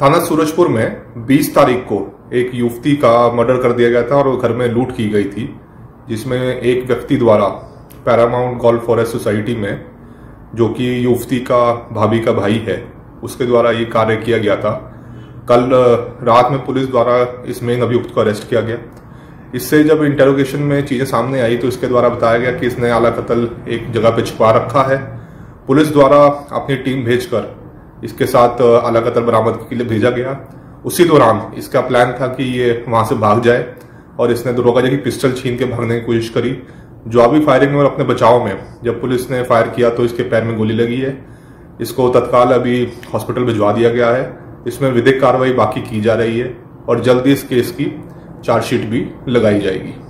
थाना सूरजपुर में 20 तारीख को एक युवती का मर्डर कर दिया गया था और घर में लूट की गई थी, जिसमें एक व्यक्ति द्वारा Paramount golf forest society में, जो कि युवती का भाभी का भाई है, उसके द्वारा ये कार्य किया गया था। कल रात में पुलिस द्वारा इसमें अभियुक्त को अरेस्ट किया गया। इससे जब इंटरोगेशन में चीज़ें सामने आई तो इसके द्वारा बताया गया कि इसने आला कतल एक जगह पर छुपा रखा है। पुलिस द्वारा अपनी टीम भेजकर इसके साथ आला कतल बरामद के लिए भेजा गया। उसी दौरान इसका प्लान था कि ये वहाँ से भाग जाए और इसने दरोगा जी की पिस्टल छीन के भागने की कोशिश करी। जवाबी फायरिंग में और अपने बचाव में जब पुलिस ने फायर किया तो इसके पैर में गोली लगी है। इसको तत्काल अभी हॉस्पिटल भिजवा दिया गया है। इसमें विधिक कार्रवाई बाकी की जा रही है और जल्दी इस केस की चार्जशीट भी लगाई जाएगी।